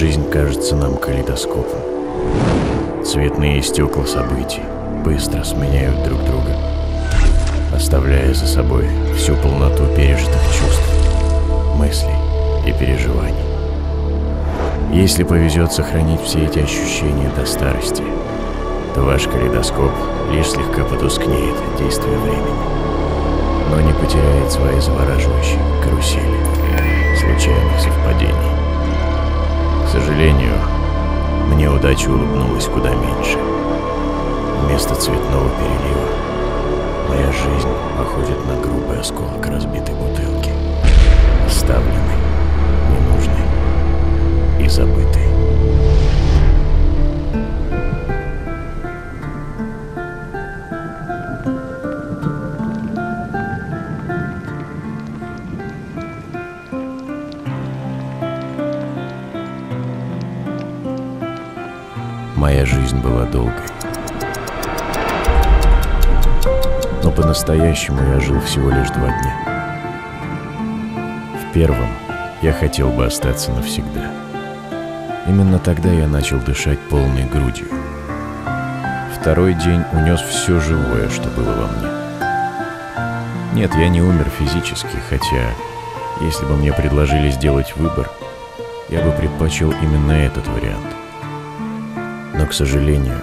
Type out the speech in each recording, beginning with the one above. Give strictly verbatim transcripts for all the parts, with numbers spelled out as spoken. жизнь кажется нам калейдоскопом. Цветные стекла событий быстро сменяют друг друга, оставляя за собой всю полноту пережитых чувств, мыслей и переживаний. Если повезет сохранить все эти ощущения до старости, то ваш калейдоскоп лишь слегка потускнеет от действия времени, но не потеряет свои завораживающие карусели случайных совпадений. К сожалению, мне удача улыбнулась куда меньше. Вместо цветного перелива моя жизнь походит на грубый осколок разбитой бутылки, оставленной, ненужной и забытой. Моя жизнь была долгой, но по-настоящему я жил всего лишь два дня. В первом я хотел бы остаться навсегда. Именно тогда я начал дышать полной грудью. Второй день унес все живое, что было во мне. Нет, я не умер физически, хотя, если бы мне предложили сделать выбор, я бы предпочел именно этот вариант. Но, к сожалению,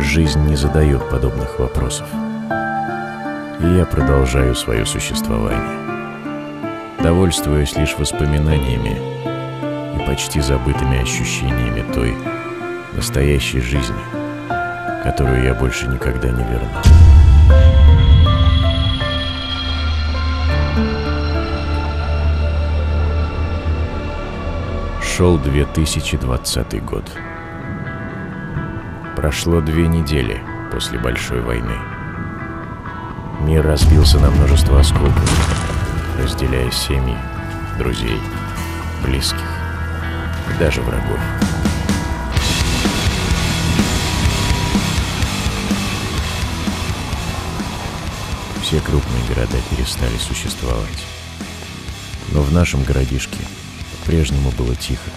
жизнь не задает подобных вопросов. И я продолжаю свое существование, довольствуясь лишь воспоминаниями и почти забытыми ощущениями той настоящей жизни, которую я больше никогда не верну. Шел две тысячи двадцатый год. Прошло две недели после большой войны. Мир разбился на множество осколков, разделяя семьи, друзей, близких и даже врагов. Все крупные города перестали существовать. Но в нашем городишке по-прежнему было тихо.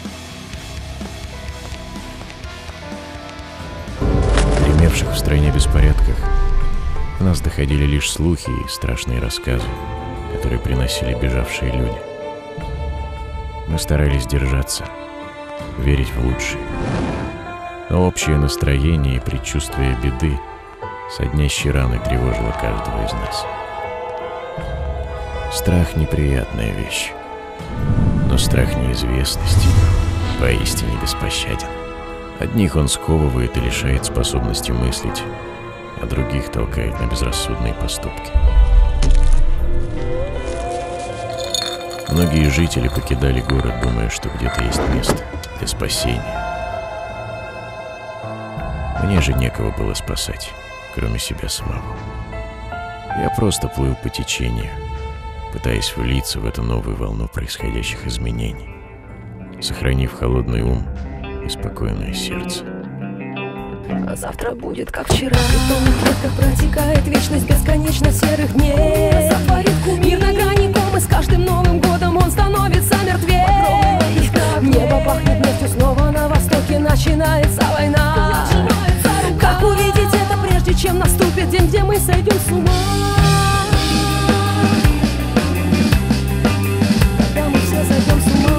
В стране беспорядков до нас доходили лишь слухи и страшные рассказы, которые приносили бежавшие люди. Мы старались держаться, верить в лучшее, но общее настроение и предчувствие беды соднящей раной тревожило каждого из нас. Страх — неприятная вещь, но страх неизвестности поистине беспощаден. Одних он сковывает и лишает способности мыслить, а других толкает на безрассудные поступки. Многие жители покидали город, думая, что где-то есть место для спасения. Мне же некого было спасать, кроме себя самого. Я просто плыл по течению, пытаясь влиться в эту новую волну происходящих изменений, сохранив холодный ум и спокойное сердце. А завтра будет как вчера. Притом протекает вечность бесконечно серых дней. Мир на грани комы, с каждым новым годом он становится мертвее. Небо пахнет нефтью, снова на востоке начинается война. Как увидеть это, прежде чем наступит день, где мы сойдем с ума? Когда мы все сойдем с ума.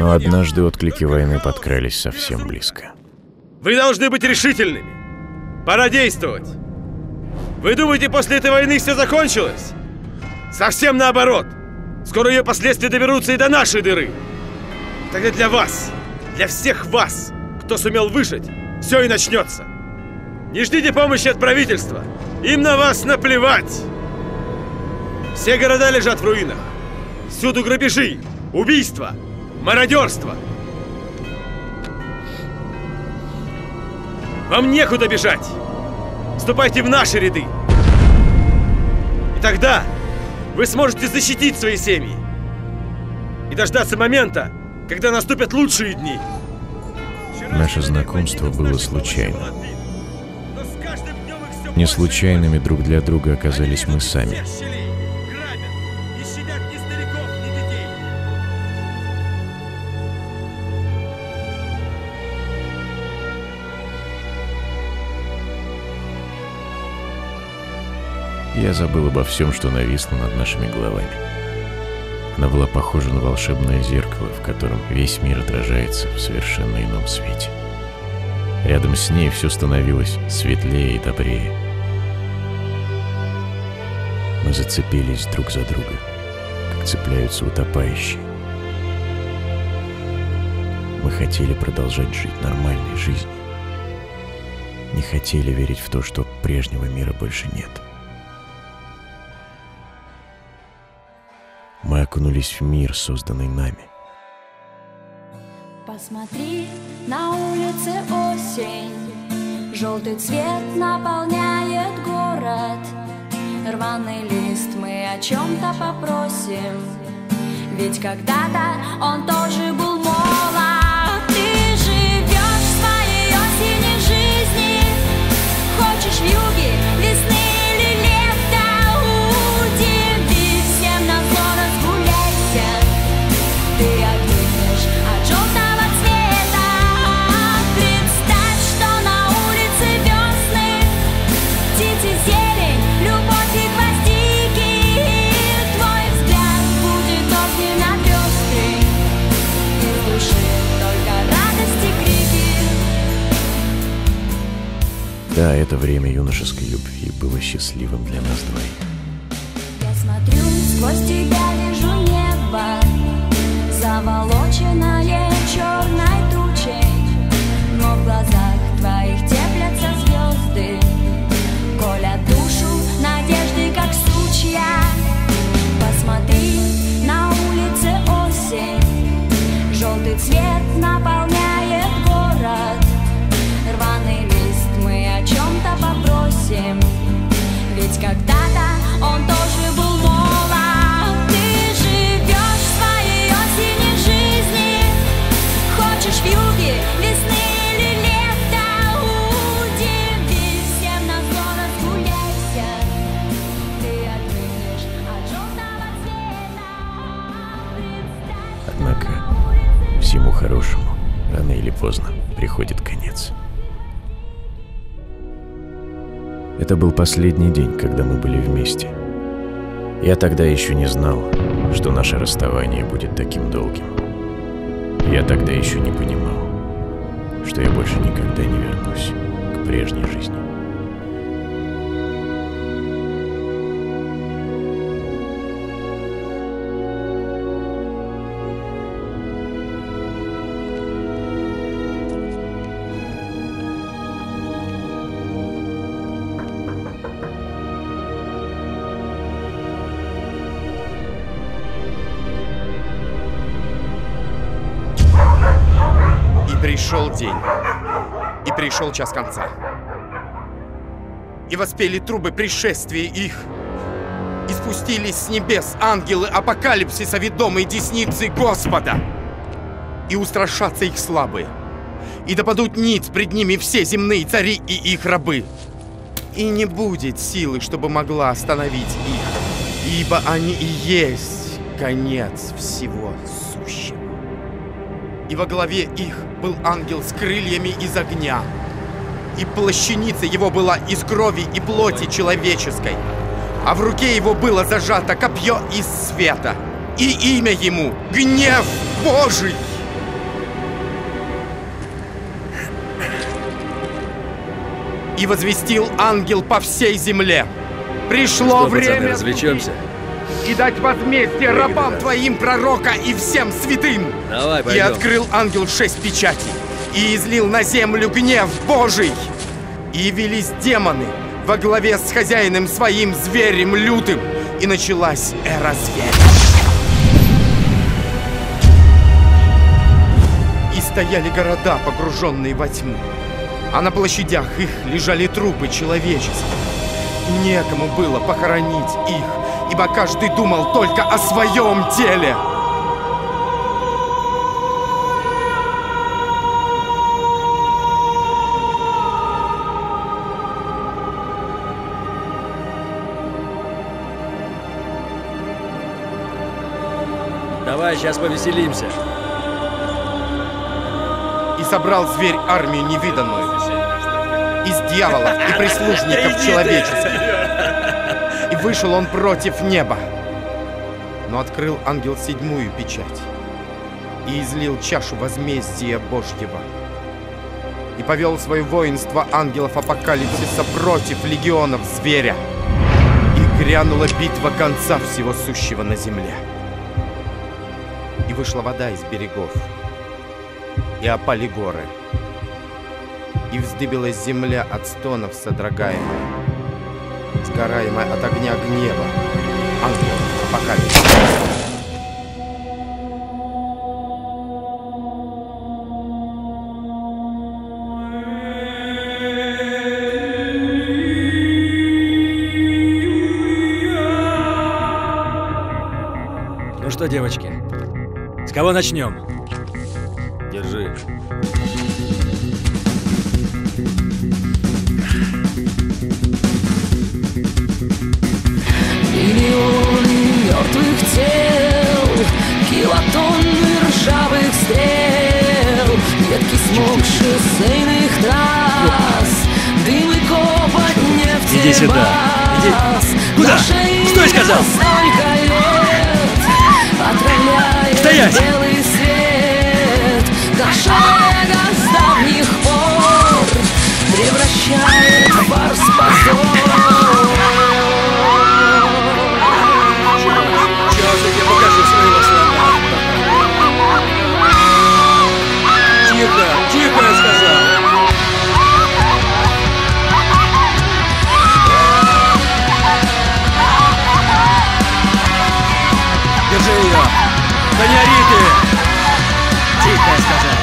Но однажды отклики войны подкрались совсем близко. Вы должны быть решительными. Пора действовать. Вы думаете, после этой войны все закончилось? Совсем наоборот. Скоро ее последствия доберутся и до нашей дыры. Тогда для вас, для всех вас, кто сумел выжить, все и начнется. Не ждите помощи от правительства. Им на вас наплевать. Все города лежат в руинах. Всюду грабежи, убийства, мародерство. Вам некуда бежать. Вступайте в наши ряды. И тогда вы сможете защитить свои семьи и дождаться момента, когда наступят лучшие дни. Наше знакомство было случайным. Не случайными друг для друга оказались мы сами. Я забыл обо всем, что нависло над нашими головами. Она была похожа на волшебное зеркало, в котором весь мир отражается в совершенно ином свете. Рядом с ней все становилось светлее и добрее. Мы зацепились друг за друга, как цепляются утопающие. Мы хотели продолжать жить нормальной жизнью. Не хотели верить в то, что прежнего мира больше нет. Мы окунулись в мир, созданный нами. Посмотри, на улице осень, желтый цвет наполняет город. Рваный лист, мы о чем-то попросим, ведь когда-то он тоже был молод. Ты живешь в своей осени жизни, хочешь вьюги, весны. Да, это время юношеской любви было счастливым для нас двоих. Я смотрю, сквозь тебя вижу небо, заволоченное черной тучей, но в глазах твоих теплятся звезды, колят душу надежды, как сучья. Посмотри, на улице осень, желтый цвет наполняет город, рваный лес. Мы о чем-то попросим, ведь когда-то он тоже был молод. Ты живешь в своей осени жизни, хочешь вьюги, весны или лета, удиви всем на город, гуляйся, ты отвыкнешь от желтого цвета. Однако всему хорошему рано или поздно приходит конец. Это был последний день, когда мы были вместе. Я тогда еще не знал, что наше расставание будет таким долгим. Я тогда еще не понимал, что я больше никогда не вернусь к прежней жизни. Пришел день, и пришел час конца, и воспели трубы пришествия их, и спустились с небес ангелы апокалипсиса, ведомые десницы Господа, и устрашатся их слабые, и допадут ниц пред ними все земные цари и их рабы, и не будет силы, чтобы могла остановить их, ибо они и есть конец всего сущего. И во главе их был ангел с крыльями из огня, и плащаница его была из крови и плоти человеческой, а в руке его было зажато копье из света, и имя ему — Гнев Божий. И возвестил ангел по всей земле: пришло что, время... Пацаны, развлечемся? И дать возмездие рабам да. твоим пророка и всем святым. Давай, и открыл ангел шесть печатей, и излил на землю гнев Божий. И явились демоны во главе с хозяином своим зверем лютым, и началась эра зверя. И стояли города, погруженные во тьму, а на площадях их лежали трупы человеческие. Некому было похоронить их, ибо каждый думал только о своем деле. Давай, сейчас повеселимся. И собрал зверь армию невиданную из дьяволов и прислужников человеческих. И вышел он против неба. Но открыл ангел седьмую печать и излил чашу возмездия Божьего. И повел свое воинство ангелов апокалипсиса против легионов зверя. И грянула битва конца всего сущего на земле. И вышла вода из берегов, и опали горы, и вздыбилась земля от стонов содрогаемая, сгораемая от огня гнева ангелов апокалипсиса. Ну что, девочки, с кого начнем? Держи. Миллионы мертвых тел, килотонны ржавых стрел, ветки смог шоссейных трасс, дым и копоть нефтебаз. Куда? Что я сказал? Стоять! Белый свет, дошагая до давних пор, превращает бар в позор. Сейчас я тебе покажу своего слона. Тихо, тихо, я сказал. Держи ее. Да не ори ты! Тихо, я сказал.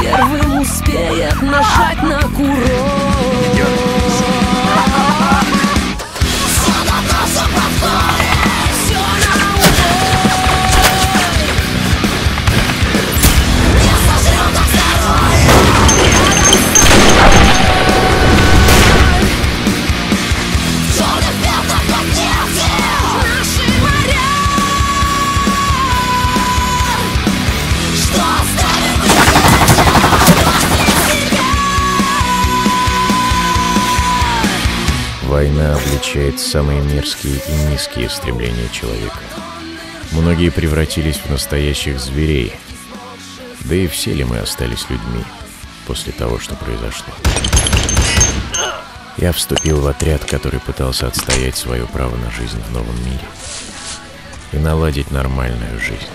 Первым успеет нажать на курок. Все на нас обратно. Война обличает самые мерзкие и низкие стремления человека. Многие превратились в настоящих зверей. Да и все ли мы остались людьми после того, что произошло? Я вступил в отряд, который пытался отстоять свое право на жизнь в новом мире и наладить нормальную жизнь,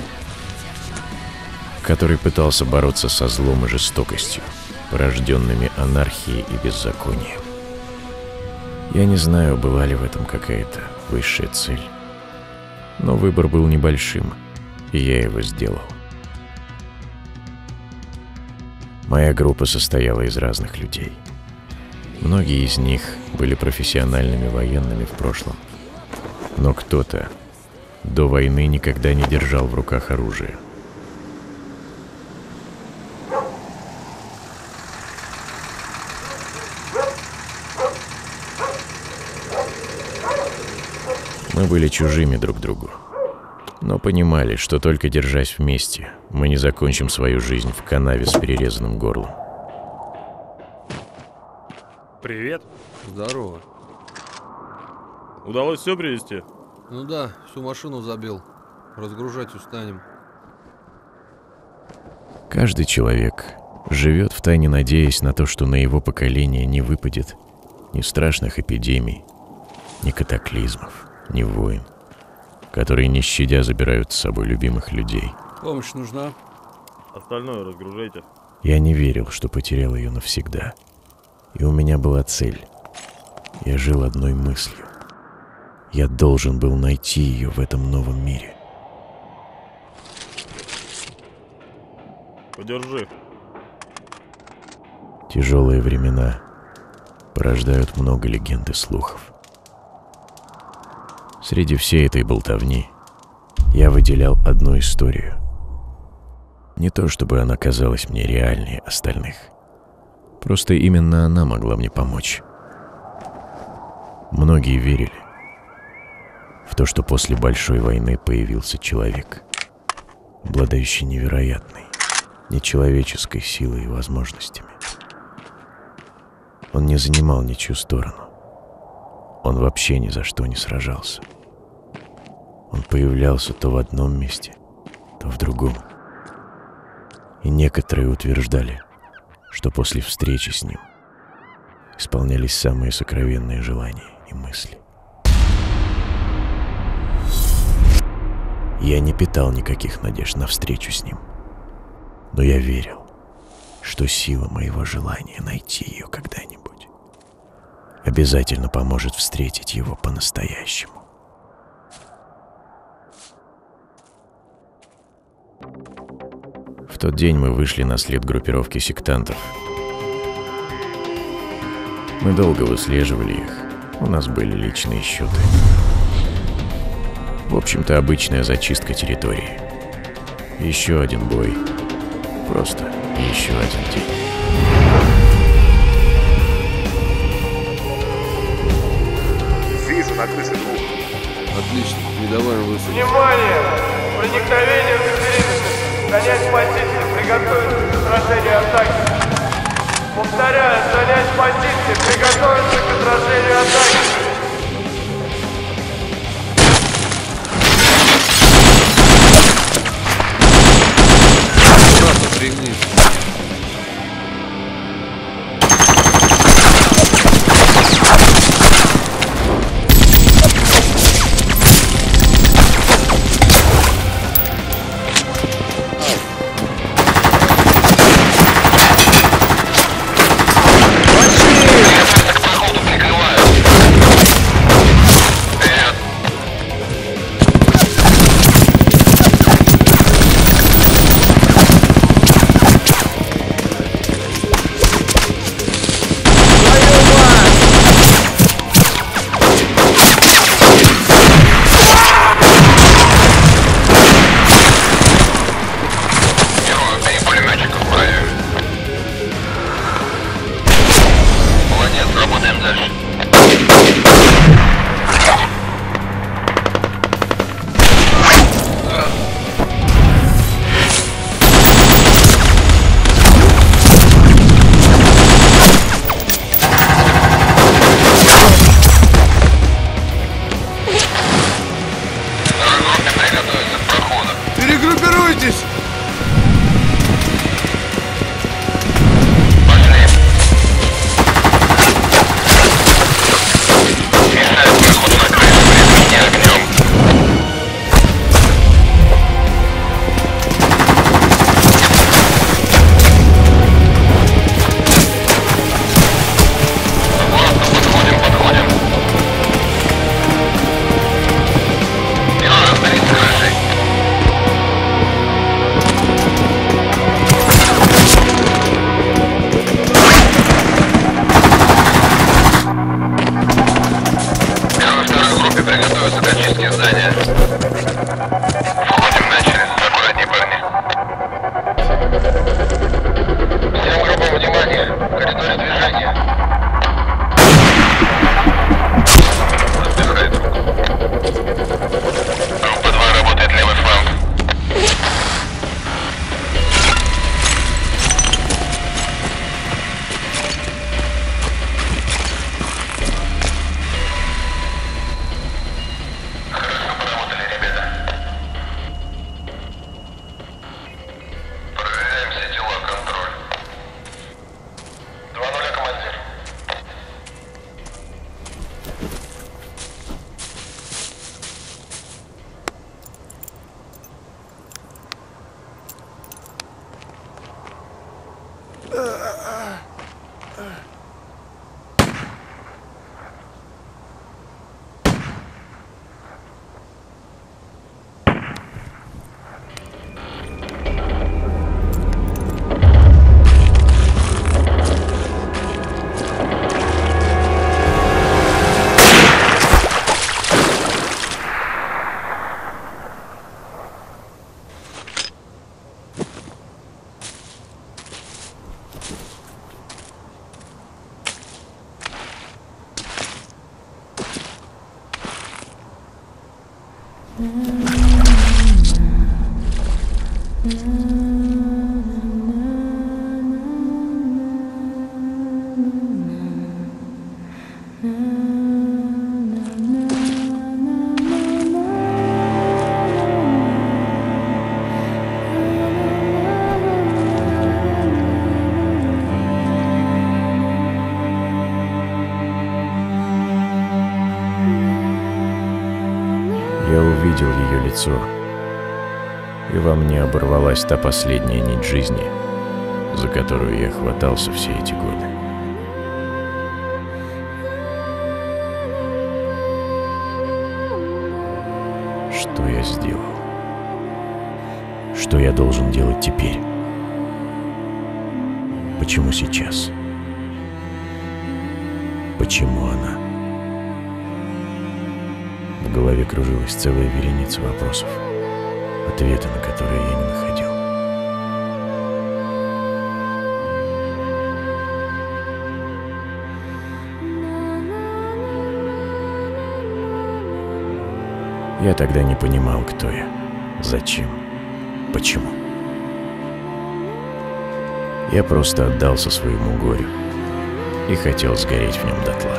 который пытался бороться со злом и жестокостью, порожденными анархией и беззаконием. Я не знаю, была ли в этом какая-то высшая цель, но выбор был небольшим, и я его сделал. Моя группа состояла из разных людей. Многие из них были профессиональными военными в прошлом, но кто-то до войны никогда не держал в руках оружие. Мы были чужими друг другу, но понимали, что только держась вместе, мы не закончим свою жизнь в канаве с перерезанным горлом. Привет. Здорово. Удалось все привезти? Ну да, всю машину забил. Разгружать устанем. Каждый человек живет втайне, надеясь на то, что на его поколение не выпадет ни страшных эпидемий, ни катаклизмов. Не воин, которые не щадя забирают с собой любимых людей. Помощь нужна. Остальное разгружайте. Я не верил, что потерял ее навсегда. И у меня была цель. Я жил одной мыслью. Я должен был найти ее в этом новом мире. Подержи. Тяжелые времена порождают много легенд и слухов. Среди всей этой болтовни я выделял одну историю. Не то чтобы она казалась мне реальнее остальных. Просто именно она могла мне помочь. Многие верили в то, что после Большой войны появился человек, обладающий невероятной, нечеловеческой силой и возможностями. Он не занимал ничью сторону. Он вообще ни за что не сражался. Он появлялся то в одном месте, то в другом. И некоторые утверждали, что после встречи с ним исполнялись самые сокровенные желания и мысли. Я не питал никаких надежд на встречу с ним, но я верил, что сила моего желания найти ее когда-нибудь обязательно поможет встретить его по-настоящему. В тот день мы вышли на след группировки сектантов. Мы долго выслеживали их, у нас были личные счеты. В общем-то, обычная зачистка территории. Еще один бой. Просто еще один день. Вижу на крыше двух. Отлично, не давай высадить. Внимание! Проникновение в периметр. Занять позиции, приготовиться к отражению атаки. Повторяю, занять позиции, приготовиться к отражению атаки. Увидел ее лицо, и во мне оборвалась та последняя нить жизни, за которую я хватался все эти годы. Что я сделал? Что я должен делать теперь? Почему сейчас? Почему она? В голове кружилась целая вереница вопросов, ответы на которые я не находил. Я тогда не понимал, кто я, зачем, почему. Я просто отдался своему горю и хотел сгореть в нем дотла.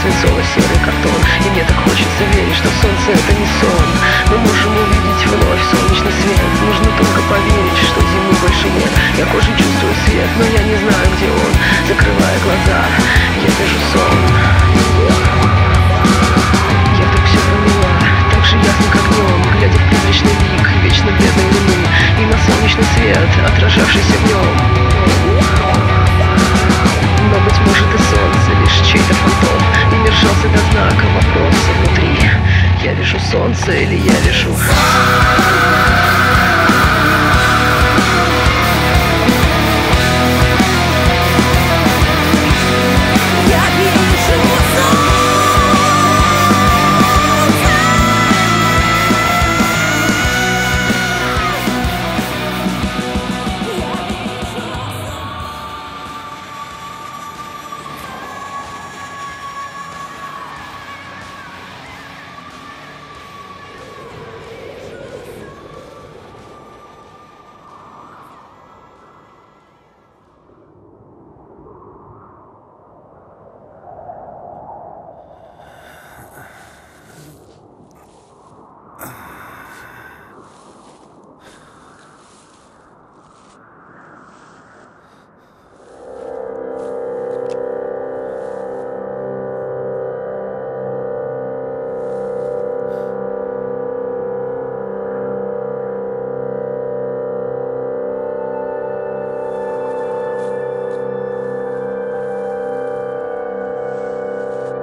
Свинцово-серый картон, и мне так хочется верить, что солнце — это не сон. Мы можем увидеть вновь солнечный свет, нужно только поверить, что зимы больше нет. Я кожей чувствую свет, но я не знаю, где он. Закрывая глаза, я вижу сон. Я вдруг все поняла, так же ясно, как днем, глядя в призрачный лик вечно бледной луны и на солнечный свет, отражавшийся в нем. Но, быть может, и солнце лишь чей-то фантом. Держался до знака вопроса внутри. Я вижу солнце или я вижу...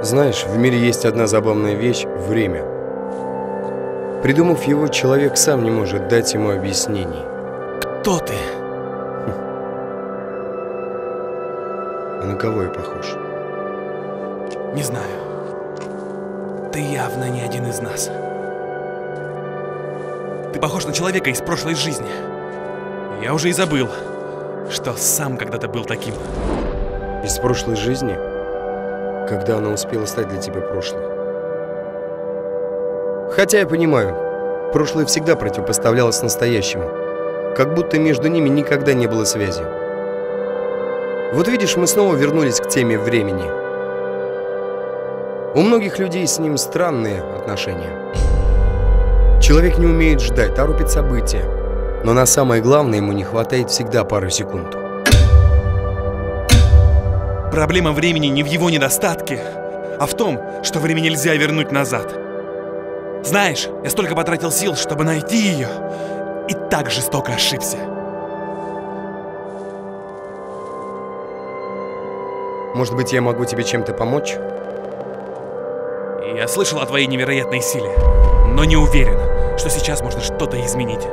Знаешь, в мире есть одна забавная вещь – время. Придумав его, человек сам не может дать ему объяснений. Кто ты? А на кого я похож? Не знаю. Ты явно не один из нас. Ты похож на человека из прошлой жизни. Я уже и забыл, что сам когда-то был таким. Из прошлой жизни? Когда она успела стать для тебя прошлой. Хотя я понимаю, прошлое всегда противопоставлялось настоящему, как будто между ними никогда не было связи. Вот видишь, мы снова вернулись к теме времени. У многих людей с ним странные отношения. Человек не умеет ждать, торопит события, но на самое главное ему не хватает всегда пару секунд. Проблема времени не в его недостатке, а в том, что время нельзя вернуть назад. Знаешь, я столько потратил сил, чтобы найти ее, и так жестоко ошибся. Может быть, я могу тебе чем-то помочь? Я слышал о твоей невероятной силе, но не уверен, что сейчас можно что-то изменить.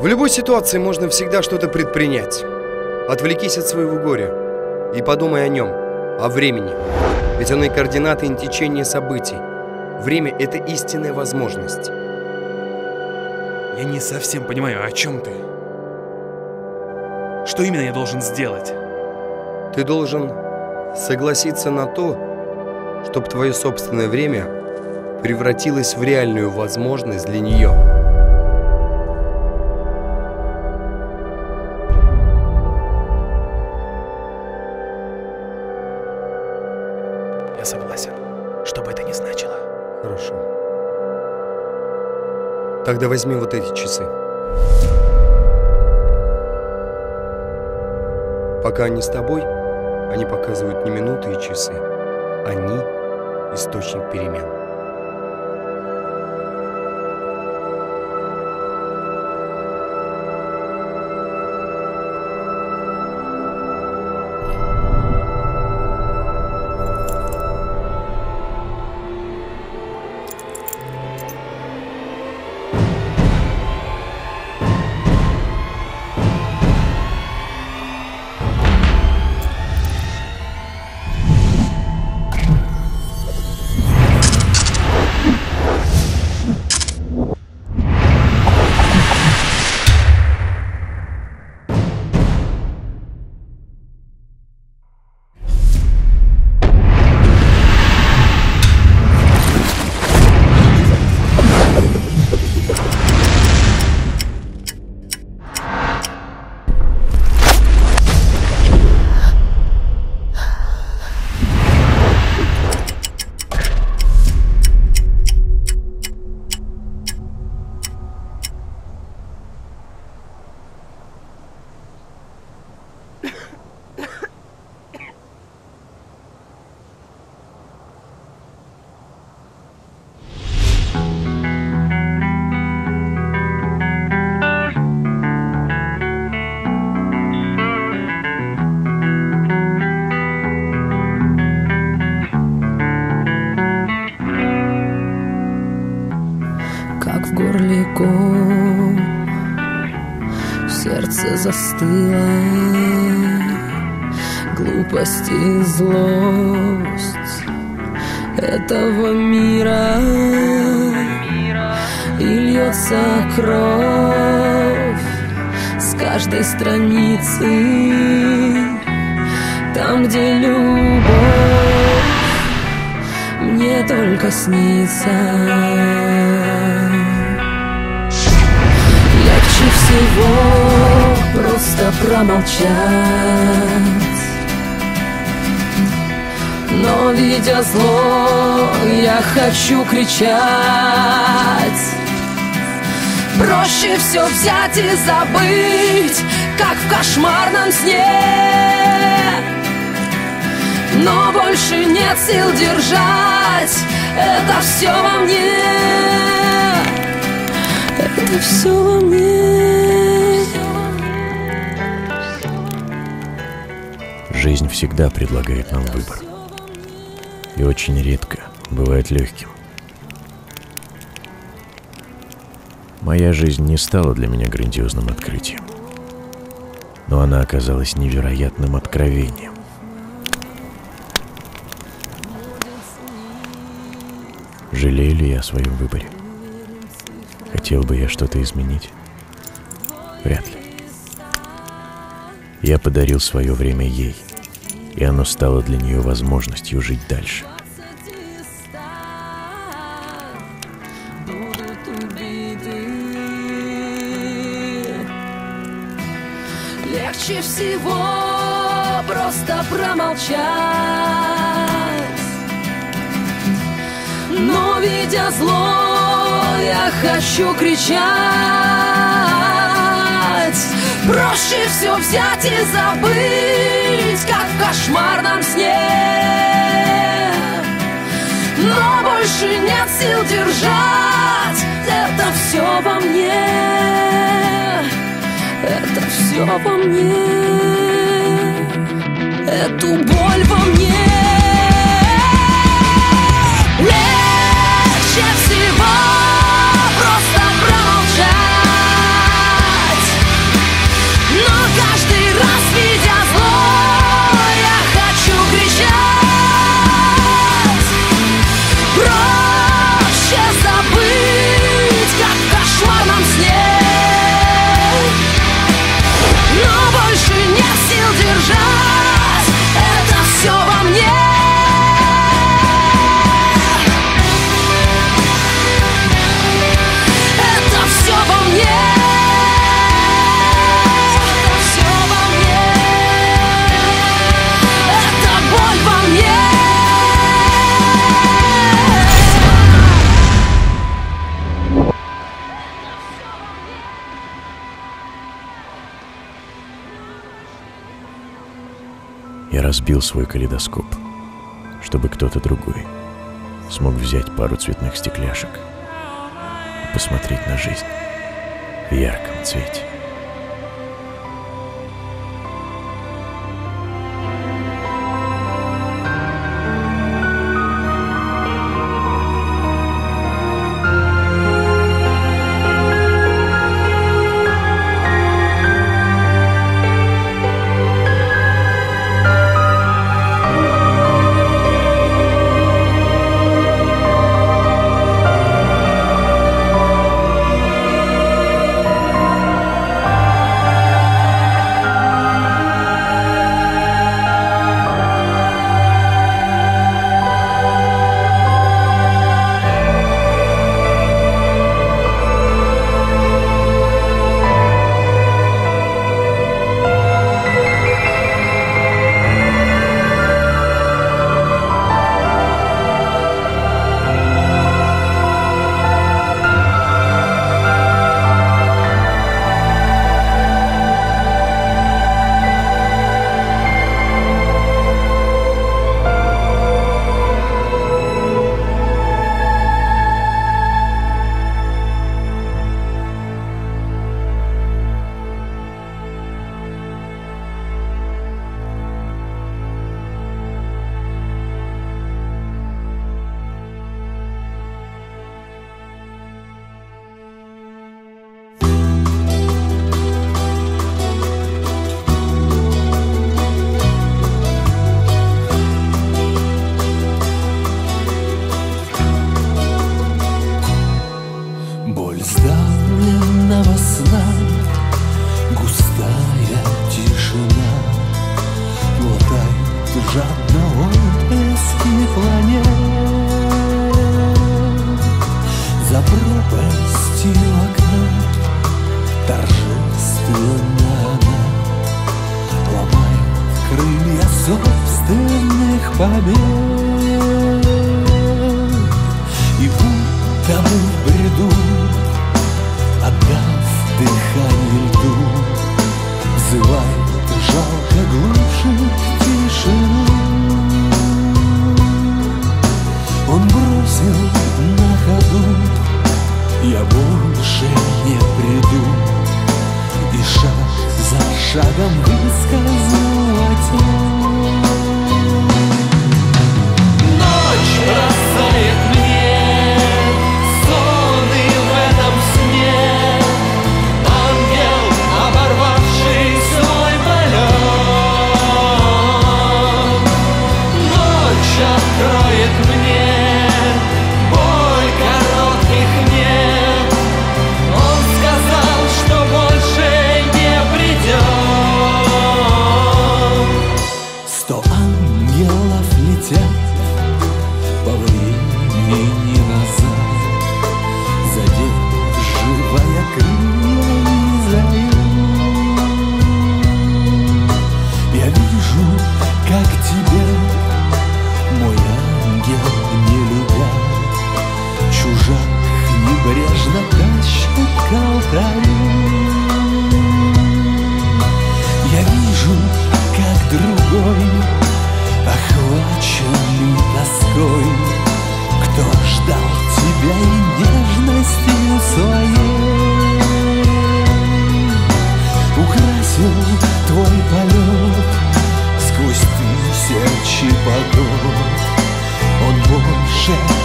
В любой ситуации можно всегда что-то предпринять. Отвлекись от своего горя. И подумай о нем, о времени. Ведь оно и координаты, и течение событий. Время — это истинная возможность. Я не совсем понимаю, о чем ты? Что именно я должен сделать? Ты должен согласиться на то, чтобы твое собственное время превратилось в реальную возможность для нее. Я согласен, что бы это ни значило. Хорошо. Тогда возьми вот эти часы. Пока они с тобой, они показывают не минуты и часы. Они — источник перемен. Сердце застыло, глупость и злость этого мира, и льется кровь с каждой страницы, там, где любовь мне только снится. Легче всего просто промолчать, но, видя зло, я хочу кричать. Проще все взять и забыть, как в кошмарном сне, но больше нет сил держать это все во мне. Это все во мне. Жизнь всегда предлагает нам выбор, и очень редко бывает легким. Моя жизнь не стала для меня грандиозным открытием, но она оказалась невероятным откровением. Жалею ли я о своем выборе? Хотел бы я что-то изменить? Вряд ли. Я подарил свое время ей, и оно стало для нее возможностью жить дальше. Легче всего просто промолчать, но, видя зло, я хочу кричать. Проще все взять и забыть, как в кошмарном сне, но больше нет сил держать это все во мне. Это все во мне. Эту боль во мне. Легче всего кричать. Бро! разбил свой калейдоскоп, чтобы кто-то другой смог взять пару цветных стекляшек и посмотреть на жизнь в ярком цвете. Он больше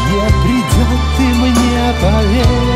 не придет, ты мне поверь.